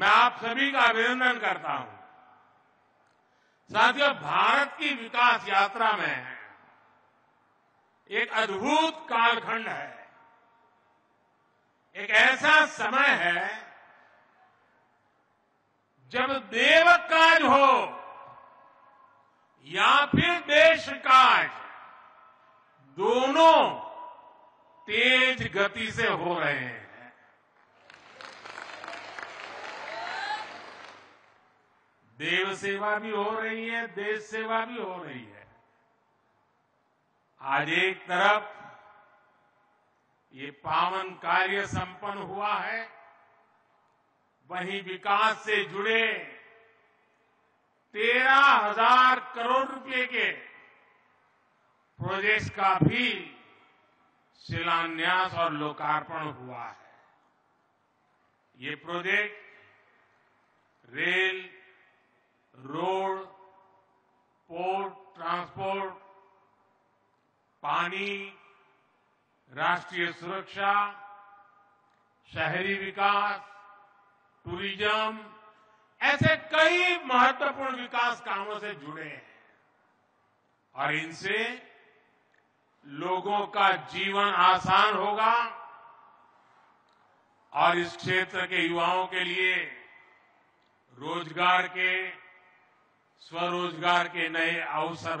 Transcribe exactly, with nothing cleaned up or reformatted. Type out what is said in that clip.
मैं आप सभी का अभिनंदन करता हूं। साथियों, भारत की विकास यात्रा में एक अद्भुत कालखंड है, एक ऐसा समय है जब देव काज हो या फिर देश काज, दोनों तेज गति से हो रहे हैं। देव सेवा भी हो रही है, देश सेवा भी हो रही है। आज एक तरफ ये पावन कार्य संपन्न हुआ है, वहीं विकास से जुड़े तेरह हजार करोड़ रुपए के प्रोजेक्ट का भी शिलान्यास और लोकार्पण हुआ है। ये project rail, road, port, transport, पानी, राष्ट्रीय सुरक्षा, शहरी विकास, टूरिज्म, ऐसे कई महत्वपूर्ण विकास कामों से जुड़े हैं और इनसे लोगों का जीवन आसान होगा और इस क्षेत्र के युवाओं के लिए रोजगार के, स्वरोजगार के नए अवसर